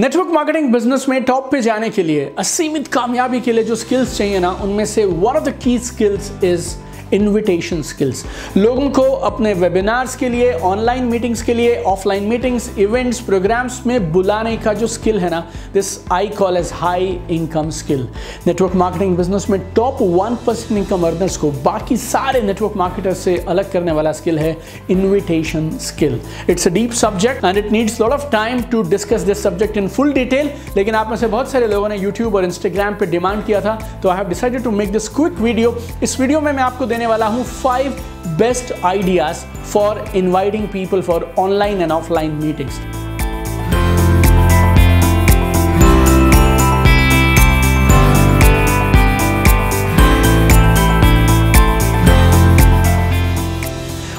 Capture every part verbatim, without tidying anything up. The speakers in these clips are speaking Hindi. नेटवर्क मार्केटिंग बिजनेस में टॉप पे जाने के लिए, असीमित कामयाबी के लिए जो स्किल्स चाहिए ना, उनमें से one of the key skills is invitation skills. लोगों को अपने वेबिनार्स के लिए, ऑनलाइन मीटिंग्स के लिए, ऑफलाइन मीटिंग्स, इवेंट्स, प्रोग्राम्स में बुलाने का जो स्किल है ना, this I call as high income skill. Network marketing business में top one percent income earners को बाकी सारे नेटवर्क मार्केटर्स से अलग करने वाला स्किल है invitation skill. It's a deep subject and it needs lot of time to discuss this subject in full detail, लेकिन आप में से बहुत सारे लोगों ने यूट्यूब और इंस्टाग्राम पर डिमांड किया था, तो I have decided to make this quick video. इस वीडियो में मैं आपको देने वाला हूं five best ideas for inviting people for online and offline meetings.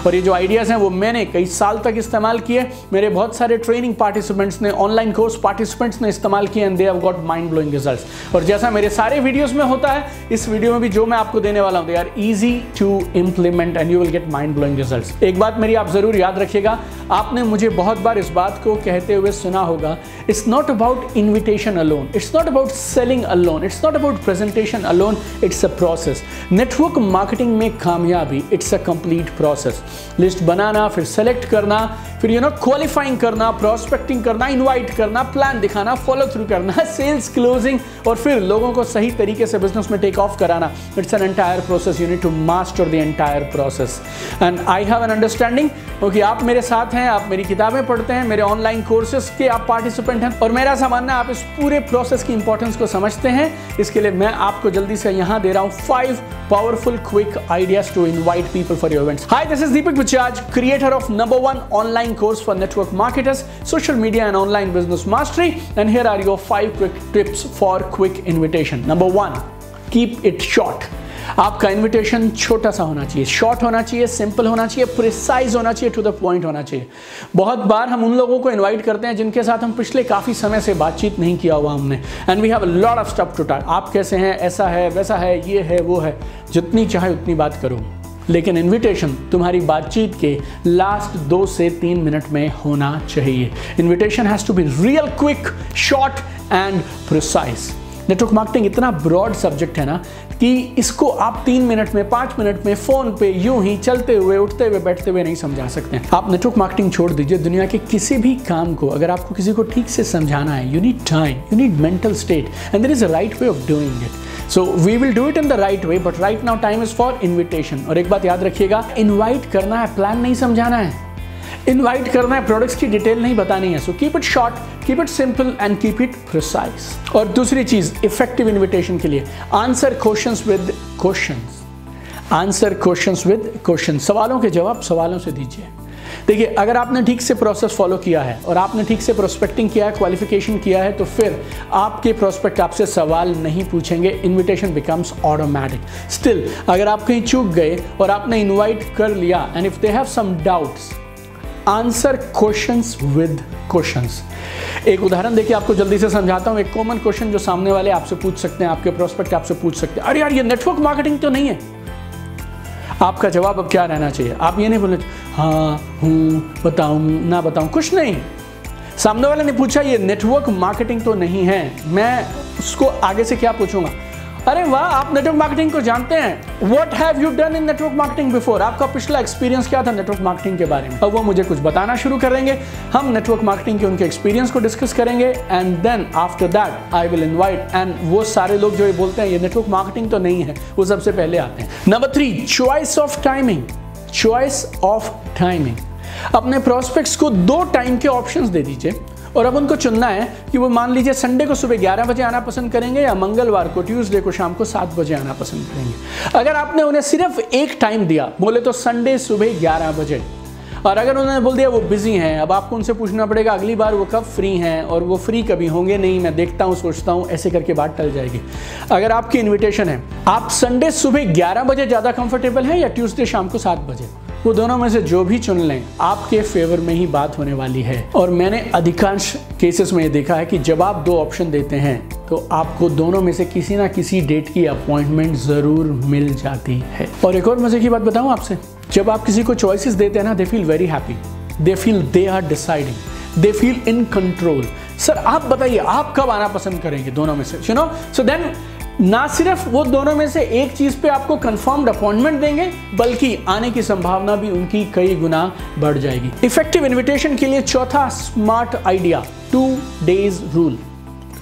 और ये जो आइडियाज़ हैं वो मैंने कई साल तक इस्तेमाल किए, मेरे बहुत सारे ट्रेनिंग पार्टिसिपेंट्स ने, ऑनलाइन कोर्स पार्टिसिपेंट्स ने इस्तेमाल किए and they have got mind blowing results. और जैसा मेरे सारे वीडियोस में होता है, इस वीडियो में भी जो मैं आपको देने वाला हूँ they are easy to implement and you will get mind blowing results. एक बात मेरी आप ज़रूर याद रखिएगा, आपने मुझे बहुत बार इस बात को कहते हुए सुना होगा, it's not about invitation alone, it's not about selling alone, it's not about presentation alone, it's a process. Network marketing में कामयाबी it's a complete process. List बनाना, फिर सेलेक्ट करना, फिर यू नो क्वालिफाइंग करना, प्रोस्पेक्टिंग करना, इनवाइट करना, प्लान दिखाना, फॉलो थ्रू करना, सेल्स क्लोजिंग, और फिर लोगों को सही तरीके से बिजनेस में टेक ऑफ कराना। It's an entire process, you need to master the entire process. And I have an understanding, क्योंकि आप मेरे साथ हैं, आप मेरी किताबें पढ़ते हैं, मेरे ऑनलाइन कोर्सेज के आप पार्टिसिपेंट हैं, और मेरा मानना है आप इस पूरे प्रोसेस की इंपॉर्टेंस को समझते हैं। इसके लिए मैं आपको जल्दी से यहां दे रहा हूं five powerful quick ideas to invite people for your events. Hi, this is Deepak Bajaj, creator of number one online course for network marketers, social media and online business mastery, and here are your five quick tips for quick invitation. Number one, keep it short. आपका इन्विटेशन छोटा सा होना चाहिए, शॉर्ट होना चाहिए, सिंपल होना चाहिए, प्रिसाइज होना चाहिए, टू द पॉइंट होना चाहिए। बहुत बार हम उन लोगों को इनवाइट करते हैं जिनके साथ हम पिछले काफ़ी समय से बातचीत नहीं किया हुआ हमने, and we have a lot of stuff to talk. आप कैसे हैं, ऐसा है, वैसा है, ये है, वो है, जितनी चाहे उतनी बात करो, लेकिन इन्विटेशन तुम्हारी बातचीत के लास्ट दो से तीन मिनट में होना चाहिए। Invitation has to be real quick, short and precise. Network marketing इतना ब्रॉड सब्जेक्ट है ना कि इसको आप तीन मिनट में, पाँच मिनट में फ़ोन पे यूं ही चलते हुए, उठते हुए, बैठते हुए नहीं समझा सकते हैं। आप नेटवर्क मार्केटिंग छोड़ दीजिए, दुनिया के किसी भी काम को अगर आपको किसी को ठीक से समझाना है, you need time, you need mental state, and there is a right way of doing it. So we will do it in the right way, but right now time is for invitation. और एक बात याद रखिएगा, इन्वाइट करना है, प्लान नहीं समझाना है, इनवाइट करना है, प्रोडक्ट्स की डिटेल नहीं बतानी है। So keep it short, keep it simple and keep it precise. और दूसरी चीज, इफेक्टिव इन्विटेशन के लिए answer questions with questions, answer questions with questions. सवालों के जवाब सवालों से दीजिए। देखिए, अगर आपने ठीक से प्रोसेस फॉलो किया है और आपने ठीक से प्रोस्पेक्टिंग किया है, क्वालिफिकेशन किया है, तो फिर आपके प्रोस्पेक्ट आपसे सवाल नहीं पूछेंगे, इनविटेशन बिकम्स ऑटोमेटिक। स्टिल अगर आप कहीं चूक गए और आपने इन्वाइट कर लिया, and if they have some doubts, answer questions with questions. एक उदाहरण देखिए, आपको जल्दी से समझाता हूं। एक कॉमन क्वेश्चन जो सामने वाले आपसे पूछ सकते हैं, आपके प्रोस्पेक्ट आपसे पूछ सकते हैं, अरे यार ये नेटवर्क मार्केटिंग तो नहीं है। आपका जवाब अब क्या रहना चाहिए? आप ये नहीं बोले हाँ, हूँ, बताऊँ, ना बताऊँ, कुछ नहीं। सामने वाले ने पूछा ये नेटवर्क मार्केटिंग तो नहीं है, मैं उसको आगे से क्या पूछूंगा? अरे वाह, आप नेटवर्क मार्केटिंग को जानते हैं, what have you done in network marketing before? आपका पिछला एक्सपीरियंस क्या था नेटवर्क मार्केटिंग के बारे में? अब वो मुझे कुछ बताना शुरू करेंगे, हम नेटवर्क मार्केटिंग के उनके एक्सपीरियंस को डिस्कस करेंगे, and then after that I will invite. And वो सारे लोग जो ये बोलते हैं ये नेटवर्क मार्केटिंग तो नहीं है, वो सबसे पहले आते हैं। Number three, choice of timing, choice of timing. अपने प्रोस्पेक्ट्स को दो टाइम के ऑप्शंस दे दीजिए, और अब उनको चुनना है कि वो मान लीजिए संडे को सुबह ग्यारह बजे आना पसंद करेंगे या मंगलवार को, ट्यूसडे को शाम को सात बजे आना पसंद करेंगे। अगर आपने उन्हें सिर्फ एक टाइम दिया, बोले तो संडे सुबह ग्यारह बजे, और अगर उन्होंने बोल दिया वो बिजी हैं, अब आपको उनसे पूछना पड़ेगा अगली बार वो कब फ्री हैं, और वो फ्री कभी होंगे नहीं, मैं देखता हूँ, सोचता हूँ, ऐसे करके बात टल जाएगी। अगर आपकी इन्विटेशन है, आप संडे सुबह ग्यारह बजे ज़्यादा कंफर्टेबल हैं या ट्यूसडे शाम को सात बजे, वो दोनों में से जो भी चुन लें, आपके फेवर में ही बात होने वाली है। और मैंने अधिकांश केसेस में ये देखा है कि जब आप दो ऑप्शन देते हैं तो आपको दोनों में से किसी ना किसी डेट की अपॉइंटमेंट ज़रूर मिल जाती है। और एक और मज़े की बात बताऊं आपसे, जब आप किसी को चॉइसेस देते हैं ना, they feel very happy, they feel they are deciding, they feel in control. Sir आप बताइए आप कब आना पसंद करेंगे दोनों में से, यू नो। सो देन ना सिर्फ वो दोनों में से एक चीज पे आपको कंफर्म्ड अपॉइंटमेंट देंगे, बल्कि आने की संभावना भी उनकी कई गुना बढ़ जाएगी। इफेक्टिव इन्विटेशन के लिए चौथा smart idea, two days rule.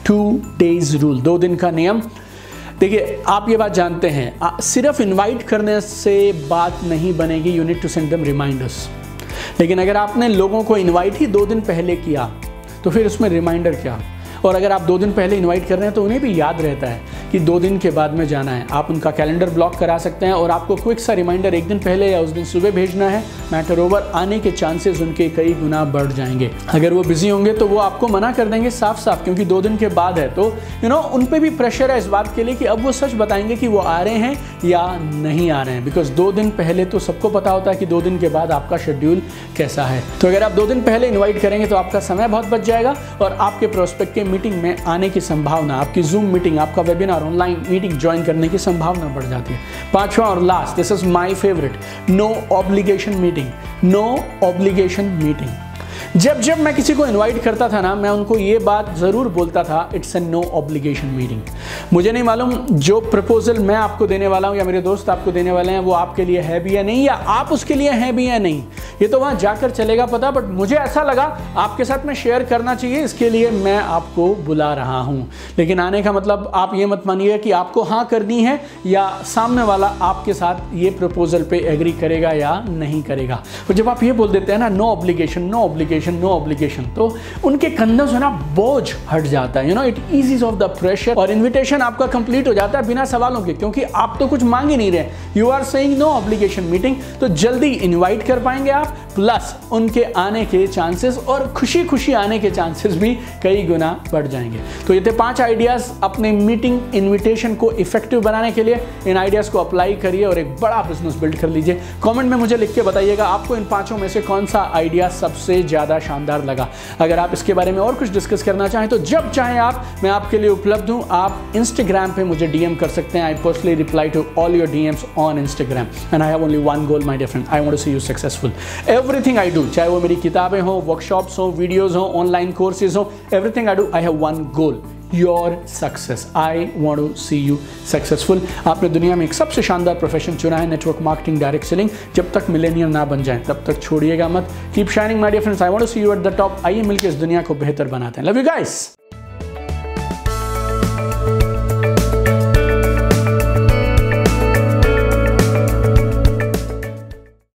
Two days rule, दो दिन का नियम। देखिए आप ये बात जानते हैं, आ, सिर्फ इनवाइट करने से बात नहीं बनेगी, you need to send them reminders. लेकिन अगर आपने लोगों को इन्वाइट ही दो दिन पहले किया तो फिर उसमें रिमाइंडर क्या। और अगर आप दो दिन पहले इन्वाइट कर रहे हैं तो उन्हें भी याद रहता है कि दो दिन के बाद में जाना है। आप उनका कैलेंडर ब्लॉक करा सकते हैं और आपको क्विक सा रिमाइंडर एक दिन पहले या उस दिन सुबह भेजना है। मैटर ओवर, आने के चांसेस उनके कई गुना बढ़ जाएंगे। अगर वो बिजी होंगे तो वो आपको मना कर देंगे साफ साफ, क्योंकि दो दिन के बाद है। तो यू नो उन पर भी प्रेशर है इस बात के लिए कि अब वो सच बताएंगे कि वो आ रहे हैं या नहीं आ रहे हैं, बिकॉज दो दिन पहले तो सबको पता होता है कि दो दिन के बाद आपका शेड्यूल कैसा है। तो अगर आप दो दिन पहले इन्वाइट करेंगे तो आपका समय बहुत बच जाएगा और आपके प्रोस्पेक्ट के मीटिंग में आने की संभावना, आपकी जूम मीटिंग, आपका वेबिनार, ऑनलाइन मीटिंग ज्वाइन करने की संभावना बढ़ जाती है। पांचवा और last, this is my favourite, no obligation meeting. No obligation meeting. जब जब मैं किसी को इनवाइट करता था ना, मैं उनको ये बात जरूर बोलता था, it's a no obligation meeting. मुझे नहीं मालूम जो प्रपोजल मैं आपको देने वाला हूं या मेरे दोस्त आपको देने वाले हैं वो आपके लिए है भी या नहीं, या आप उसके लिए हैं भी या नहीं, ये तो वहां जाकर चलेगा पता। बट मुझे ऐसा लगा आपके साथ मैं शेयर करना चाहिए, इसके लिए मैं आपको बुला रहा हूँ। लेकिन आने का मतलब आप ये मत मानिए कि आपको हाँ करनी है या सामने वाला आपके साथ ये प्रपोजल पे एग्री करेगा या नहीं करेगा। और जब आप ये बोल देते हैं ना, no obligation no obligation no obligation, तो उनके कंधों से ना बोझ हट जाता है, you know, it eases off the pressure. और इन्विटेशन आपका कंप्लीट हो जाता है बिना सवालों के, क्योंकि आप तो कुछ मांग ही नहीं रहे, you are saying no obligation meeting. तो जल्दी इन्वाइट कर पाएंगे आप, प्लस उनके आने के चांसेस और खुशी खुशी आने के चांसेस भी कई गुना बढ़ जाएंगे। तो ये थे पांच आइडियाज अपने मीटिंग इनविटेशन को इफेक्टिव बनाने के लिए। इन आइडियाज को अप्लाई करिए और एक बड़ा बिजनेस बिल्ड कर लीजिए। कमेंट में मुझे लिख के बताइएगा आपको इन पांचों में से कौन सा आइडिया सबसे ज्यादा शानदार लगा। अगर आप इसके बारे में और कुछ डिस्कस करना चाहें तो जब चाहें आप, मैं आपके लिए उपलब्ध हूं। आप इंस्टाग्राम पे मुझे डीएम कर सकते हैं। I personally reply to all your DMs on Instagram and I have only one goal my dear friend, I want to see you successful. Everything I do, चाहे वो मेरी किताबें हो, वर्कशॉप्स हो, वीडियोज हो, ऑनलाइन कोर्सेज हो, everything I do, I have one goal, your success. I want to see you successful. आपने दुनिया में एक सबसे शानदार प्रोफेशन चुना है, नेटवर्क मार्केटिंग, डायरेक्ट सेलिंग। जब तक मिलेनियर ना बन जाए तब तक छोड़िएगा मत। Keep shining my dear friends, I want to see you at the top. आइए मिलकर इस दुनिया को बेहतर बनाते हैं। Love you guys.